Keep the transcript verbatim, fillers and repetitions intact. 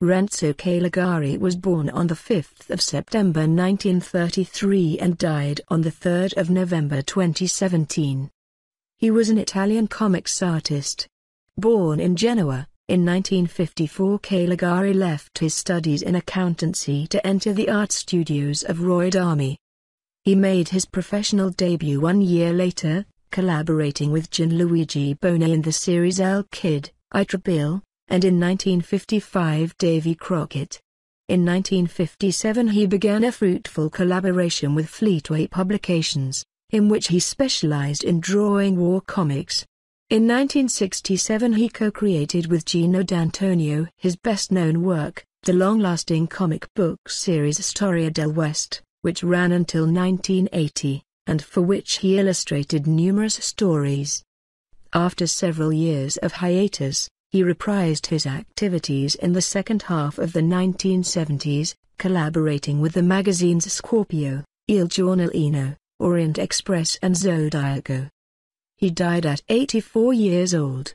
Renzo Caligari was born on the fifth of September nineteen thirty-three and died on the third of November twenty seventeen. He was an Italian comics artist. Born in Genoa, in nineteen fifty-four Caligari left his studies in accountancy to enter the art studios of Royd Army. He made his professional debut one year later, collaborating with Gianluigi Boni in the series El Kid, Itrabil, and in nineteen fifty-five Davy Crockett. In nineteen fifty-seven he began a fruitful collaboration with Fleetway Publications, in which he specialized in drawing war comics. In nineteen sixty-seven he co-created with Gino D'Antonio his best-known work, the long-lasting comic book series Storia del West, which ran until nineteen eighty, and for which he illustrated numerous stories. After several years of hiatus, he reprised his activities in the second half of the nineteen seventies, collaborating with the magazines Skorpio, Il Giornalino, Orient Express and Zodiaco. He died at eighty-four years old.